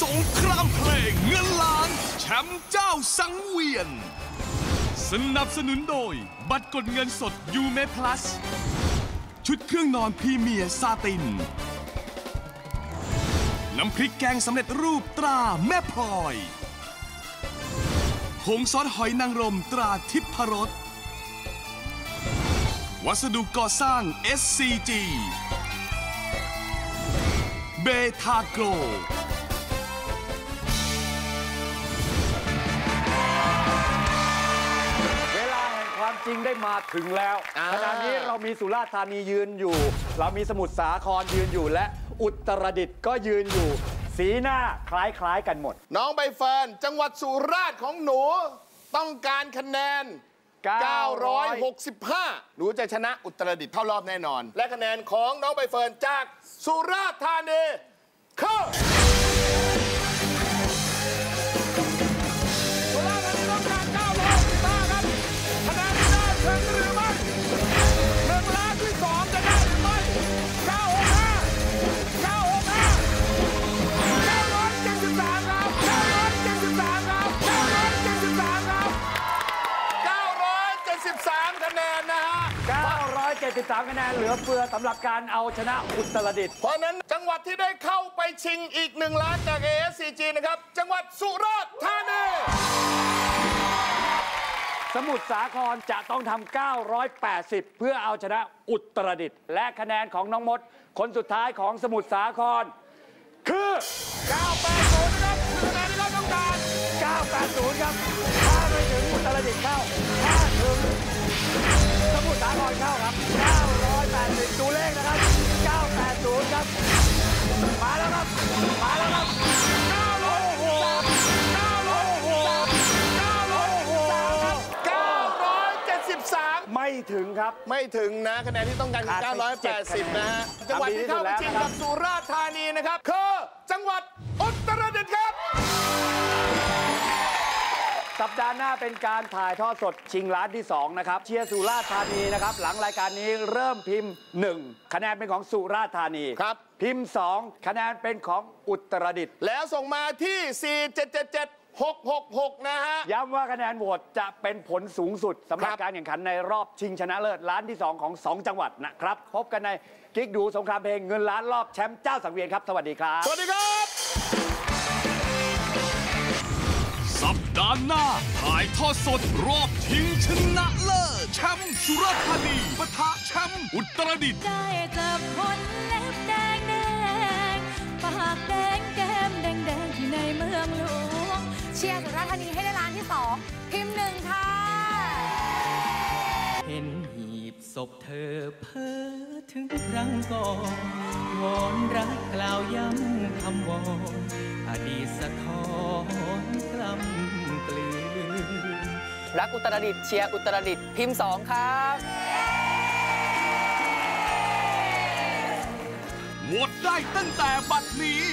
สงครามเพลงเงินล้านแชมป์เจ้าสังเวียนสนับสนุนโดยบัตรกดเงินสดยูเมพลัสชุดเครื่องนอนพรีเมียร์ซาตินน้ำพริกแกงสำเร็จรูปตราแม่พลอยผงซอสหอยนางรมตราทิพรสวัสดุก่อสร้าง SCG เบทาโกรจริงได้มาถึงแล้วขณะนี้เรามีสุราษฎร์ธานียืนอยู่เรามีสมุทรสาครยืนอยู่และอุตรดิตถ์ก็ยืนอยู่สีหน้าคล้ายๆกันหมดน้องใบเฟิร์นจังหวัดสุราษฎร์ของหนูต้องการคะแนน965หนูจะชนะอุตรดิตถ์เข้ารอบแน่นอนและคะแนนของน้องใบเฟิร์นจากสุราษฎร์ธานีคือ73คะแนนเหลือเฟือสำหรับการเอาชนะอุตรดิตถ์เพราะนั้นจังหวัดที่ได้เข้าไปชิงอีก1ล้านจาก ASCG นะครับจังหวัดสุราษฎร์ธานีสมุทรสาครจะต้องทำ980เพื่อเอาชนะอุตรดิตถ์และคะแนนของน้องมดคนสุดท้ายของสมุทรสาครคือ980นะครับคือคะแนนที่เราต้องการ980ครับถ้าไม่ถึงอุตรดิตถ์เข้าถ้าถึงสมุทรสาครเข้าครับ980ดูเลขนะครับ980ครับมาแล้วครับมาแล้วครับ973ไม่ถึงครับไม่ถึงนะคะแนนที่ต้องการ980นะฮะจังหวัดที่เข้าไปชิงกับสุราษฎร์ธานีนะครับคือจังหวัดอุตรดิตถ์ครับสัปดาห์หน้าเป็นการถ่ายทอดสดชิงล้านที่2นะครับเชียร์สุราษฎร์ธานีนะครับหลังรายการนี้เริ่มพิมพ์1คะแนนเป็นของสุราษฎร์ธานีครับพิมพ์2คะแนนเป็นของอุตรดิตถ์แล้วส่งมาที่4777666นะฮะย้ำว่าคะแนนโหวตจะเป็นผลสูงสุดสำหรับการแข่งขันในรอบชิงชนะเลิศล้านที่2ของ2จังหวัดนะครับพบกันในกิ๊กดูสงครามเพลงเงินล้านรอบแชมป์เจ้าสังเวียนครับสวัสดีครับสวัสดีครับสัปดาห์หน้าถ่ายทอดสดรอบชิงชนะเลิศแชมป์สุราษฎร์ธานีปะทะแชมป์อุตรดิตถ์ได้จับคนเล็บแดงแดงปากแดงแก้มแดงแดงที่ในเมืองหลวงเชียร์สุราษฎร์ธานีให้ได้ล้านที่2พิมพ์1ค่ะเห็นหีบศพเธอเพ้อถึงครั้งก่อนวอนรักกล่าวย้ำคำวอนอดีตสะท้อนกล้ำกลืนรักอุตรดิตถ์เชียร์อุตรดิตถ์พิมพ์2ครับโหวตได้ตั้งแต่บัดนี้